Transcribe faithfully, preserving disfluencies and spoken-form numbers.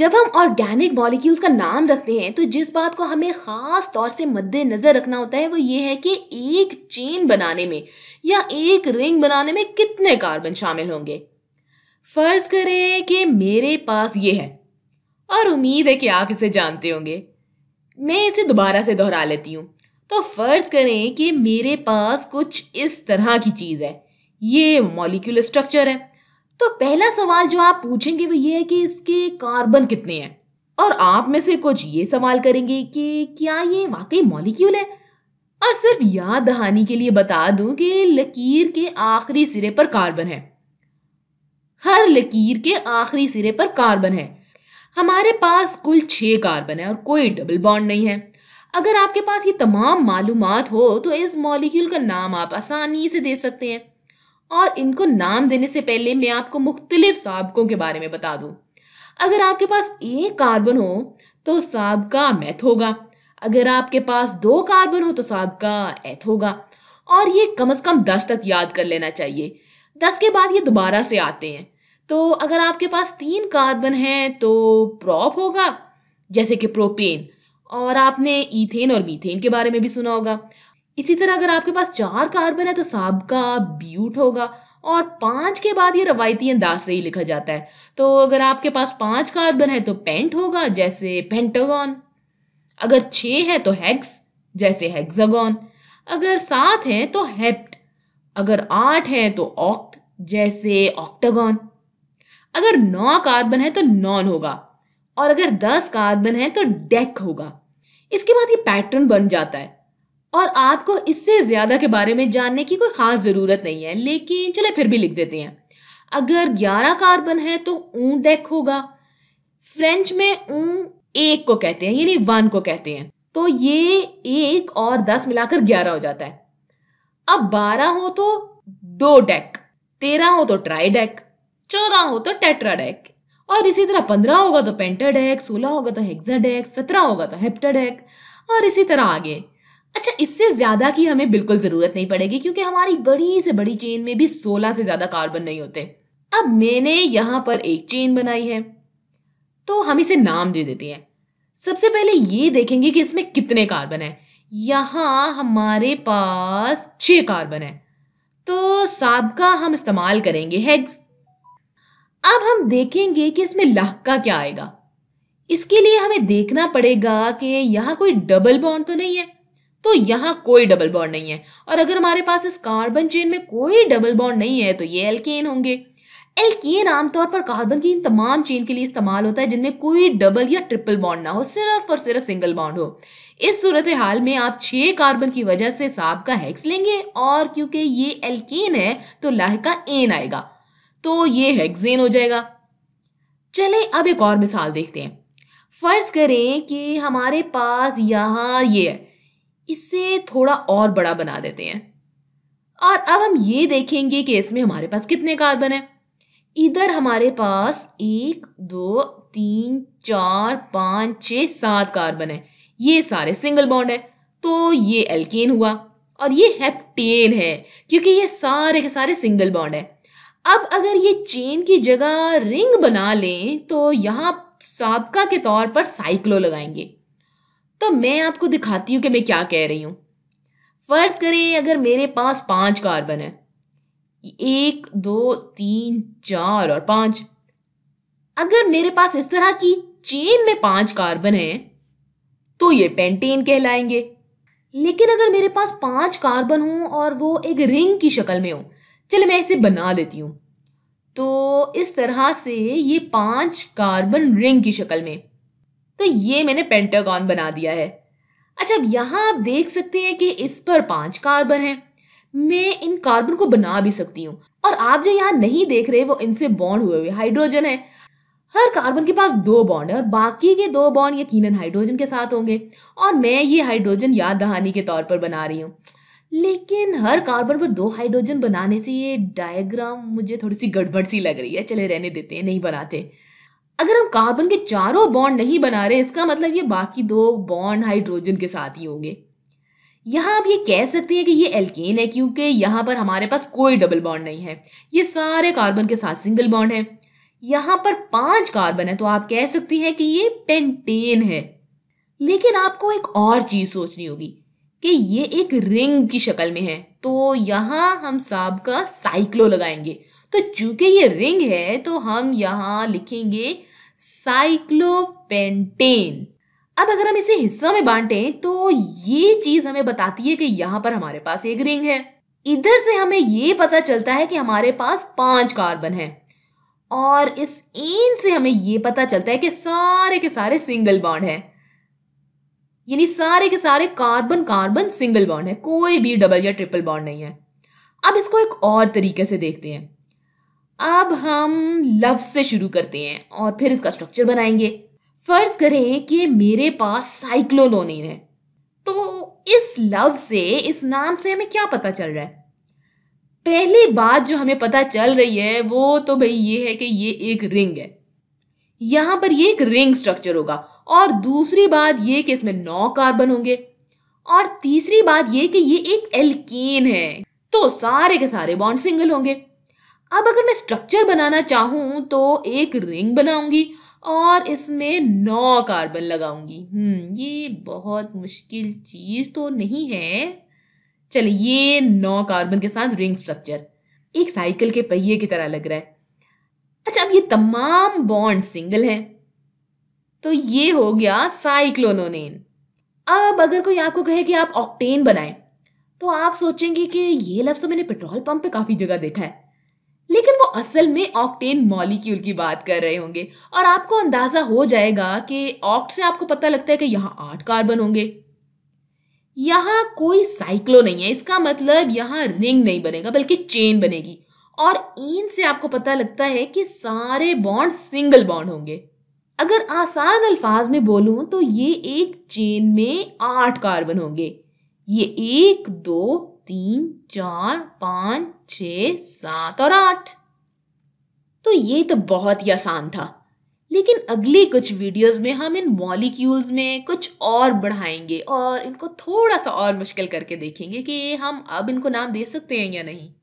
जब हम organic molecules का नाम रखते हैं तो जिस बात को हमें ख़ास तौर से मद्देनज़र रखना होता है वो ये है कि एक चेन बनाने में या एक रिंग बनाने में कितने कार्बन शामिल होंगे। फ़र्ज़ करें कि मेरे पास ये है और उम्मीद है कि आप इसे जानते होंगे। मैं इसे दोबारा से दोहरा लेती हूँ। तो फ़र्ज़ करें कि मेरे पास कुछ इस तरह की चीज़ है, ये मॉलिक्यूलर स्ट्रक्चर है। तो पहला सवाल जो आप पूछेंगे वो ये है कि इसके कार्बन कितने हैं, और आप में से कुछ ये सवाल करेंगे कि क्या ये वाकई मॉलिक्यूल है। और सिर्फ याद दहानी के लिए बता दूं कि लकीर के आखिरी सिरे पर कार्बन है, हर लकीर के आखिरी सिरे पर कार्बन है। हमारे पास कुल छः कार्बन है और कोई डबल बॉन्ड नहीं है। अगर आपके पास ये तमाम मालूमात हो तो इस मॉलिक्यूल का नाम आप आसानी से दे सकते हैं। और इनको नाम देने से पहले मैं आपको मुख्तलिफ सबकों के बारे में बता दूं। अगर आपके पास एक कार्बन हो तो सबका मेथ होगा, अगर आपके पास दो कार्बन हो तो सबका एथ होगा। और ये कम से कम दस तक याद कर लेना चाहिए, दस के बाद ये दोबारा से आते हैं। तो अगर आपके पास तीन कार्बन हैं तो प्रॉप होगा, जैसे कि प्रोपेन, और आपने ईथेन और मीथेन के बारे में भी सुना होगा। इसी तरह अगर आपके पास चार कार्बन है तो सबका ब्यूट होगा, और पाँच के बाद ये रवायती अंदाज से ही लिखा जाता है। तो अगर आपके पास पाँच कार्बन है तो पेंट होगा, जैसे पेंटागॉन। अगर छः है तो हेक्स, जैसे हेक्सागॉन। अगर सात है तो हेप्ट, अगर आठ है तो ऑक्ट, जैसे ऑक्टागॉन। अगर नौ कार्बन है तो नॉन होगा, और अगर दस कार्बन है तो डेक होगा। इसके बाद ये पैटर्न बन जाता है, और आपको इससे ज़्यादा के बारे में जानने की कोई ख़ास ज़रूरत नहीं है, लेकिन चले फिर भी लिख देते हैं। अगर ग्यारह कार्बन है तो ऊँ डेक होगा, फ्रेंच में ऊँ एक को कहते हैं, यानी वन को कहते हैं। तो ये एक और दस मिलाकर ग्यारह हो जाता है। अब बारह हो तो दो डेक, तेरह हो तो ट्राई डेक, चौदह हो तो टेट्रा डेक, और इसी तरह पंद्रह होगा तो पेंटा डेक, सोलह होगा तो हेक्सा डेक, सत्रह होगा तो हेप्टा डेक, और इसी तरह आगे। अच्छा, इससे ज़्यादा की हमें बिल्कुल ज़रूरत नहीं पड़ेगी, क्योंकि हमारी बड़ी से बड़ी चेन में भी सोलह से ज़्यादा कार्बन नहीं होते। अब मैंने यहाँ पर एक चेन बनाई है तो हम इसे नाम दे देते हैं। सबसे पहले ये देखेंगे कि इसमें कितने कार्बन हैं। यहाँ हमारे पास छः कार्बन हैं तो सबका हम इस्तेमाल करेंगे हेक्स। अब हम देखेंगे कि इसमें लाख का क्या आएगा। इसके लिए हमें देखना पड़ेगा कि यहाँ कोई डबल बॉन्ड तो नहीं है, तो यहाँ कोई डबल बॉन्ड नहीं है। और अगर हमारे पास इस कार्बन चेन में कोई डबल बॉन्ड नहीं है तो ये एल्केन होंगे। एल्केन आमतौर पर कार्बन की इन तमाम चेन के लिए इस्तेमाल होता है जिनमें कोई डबल या ट्रिपल बॉन्ड ना हो, सिर्फ और सिर्फ सिंगल बॉन्ड हो। इस सूरत हाल में आप छः कार्बन की वजह से साब का हेक्स लेंगे, और क्योंकि ये एल्केन है तो लाह का एन आएगा, तो ये हेक्सेन हो जाएगा। चले अब एक और मिसाल देखते हैं। फर्ज करें कि हमारे पास यहाँ ये है, इसे थोड़ा और बड़ा बना देते हैं। और अब हम ये देखेंगे कि इसमें हमारे पास कितने कार्बन हैं। इधर हमारे पास एक दो तीन चार पाँच छः सात कार्बन हैं, ये सारे सिंगल बॉन्ड हैं तो ये एल्केन हुआ, और ये हेप्टेन है क्योंकि ये सारे के सारे सिंगल बॉन्ड हैं। अब अगर ये चेन की जगह रिंग बना लें तो यहाँ सबका के तौर पर साइक्लो लगाएंगे। तो मैं आपको दिखाती हूँ कि मैं क्या कह रही हूँ। फ़र्ज़ करें अगर मेरे पास पाँच कार्बन है, एक दो तीन चार और पाँच। अगर मेरे पास इस तरह की चेन में पाँच कार्बन है तो ये पेंटेन कहलाएंगे। लेकिन अगर मेरे पास पाँच कार्बन हों और वो एक रिंग की शक्ल में हो, चलिए मैं इसे बना देती हूँ। तो इस तरह से ये पाँच कार्बन रिंग की शक्ल में, तो ये मैंने पेंटागॉन बना दिया है। अच्छा, अब यहाँ आप देख सकते हैं कि इस पर पांच कार्बन हैं। मैं इन कार्बन को बना भी सकती हूँ, और आप जो यहाँ नहीं देख रहे वो इनसे बॉन्ड हुए हुए हाइड्रोजन है। हर कार्बन के पास दो बॉन्ड है और बाकी के दो बॉन्ड यकीनन हाइड्रोजन के साथ होंगे, और मैं ये हाइड्रोजन याद दहानी के तौर पर बना रही हूँ। लेकिन हर कार्बन पर दो हाइड्रोजन बनाने से ये डायग्राम मुझे थोड़ी सी गड़बड़ सी लग रही है, चले रहने देते हैं, नहीं बनाते। अगर हम कार्बन के चारों बॉन्ड नहीं बना रहे, इसका मतलब ये बाकी दो बॉन्ड हाइड्रोजन के साथ ही होंगे। यहाँ आप ये कह सकते हैं कि ये एल्केन है क्योंकि यहाँ पर हमारे पास कोई डबल बॉन्ड नहीं है, ये सारे कार्बन के साथ सिंगल बॉन्ड है। यहाँ पर पांच कार्बन है तो आप कह सकती हैं कि ये पेंटेन है। लेकिन आपको एक और चीज सोचनी होगी कि ये एक रिंग की शक्ल में है तो यहाँ हम साहब का साइक्लो लगाएंगे। तो चूंकि ये रिंग है तो हम यहाँ लिखेंगे साइक्लोपेंटेन। अब अगर हम इसे हिस्सों में बांटें तो ये चीज हमें बताती है कि यहाँ पर हमारे पास एक रिंग है। इधर से हमें ये पता चलता है कि हमारे पास पांच कार्बन हैं और इस एन से हमें ये पता चलता है कि सारे के सारे सिंगल बॉन्ड हैं, यानी सारे के सारे कार्बन कार्बन सिंगल बॉन्ड है, कोई भी डबल या ट्रिपल बॉन्ड नहीं है। अब इसको एक और तरीके से देखते हैं। अब हम लफ्ज से शुरू करते हैं और फिर इसका स्ट्रक्चर बनाएंगे। फर्ज करें कि मेरे पास साइक्लोनोनीन है तो इस लफ्ज से, इस नाम से हमें क्या पता चल रहा है? पहली बात जो हमें पता चल रही है वो तो भाई ये है कि ये एक रिंग है, यहाँ पर ये एक रिंग स्ट्रक्चर होगा। और दूसरी बात ये कि इसमें नौ कार्बन होंगे और तीसरी बात ये कि ये एक एल्कीन है तो सारे के सारे बॉन्ड सिंगल होंगे। अब अगर मैं स्ट्रक्चर बनाना चाहूँ तो एक रिंग बनाऊंगी और इसमें नौ कार्बन लगाऊंगी। हम्म ये बहुत मुश्किल चीज तो नहीं है। चलिए ये नौ कार्बन के साथ रिंग स्ट्रक्चर एक साइकिल के पहिए की तरह लग रहा है। अच्छा, अब ये तमाम बॉन्ड सिंगल हैं तो ये हो गया साइक्लोनोनेन। अब अगर कोई आपको कहे कि आप ऑक्टेन बनाएं तो आप सोचेंगे कि ये लफ्ज तो मैंने पेट्रोल पंप पे काफी जगह देखा है, लेकिन वो असल में ऑक्टेन मॉलिक्यूल की बात कर रहे होंगे। और आपको अंदाजा हो जाएगा कि ऑक्ट से आपको पता लगता है कि यहाँ आठ कार्बन होंगे। यहाँ कोई साइक्लो नहीं है, इसका मतलब यहाँ रिंग नहीं बनेगा बल्कि चेन बनेगी। और इन से आपको पता लगता है कि सारे बॉन्ड सिंगल बॉन्ड होंगे। अगर आसान अल्फाज में बोलूं तो ये एक चेन में आठ कार्बन होंगे। ये एक, दो, तीन, चार, पाँच, छः, सात और आठ। तो ये तो बहुत ही आसान था, लेकिन अगली कुछ वीडियोस में हम इन मॉलिक्यूल्स में कुछ और बढ़ाएंगे और इनको थोड़ा सा और मुश्किल करके देखेंगे कि हम अब इनको नाम दे सकते हैं या नहीं।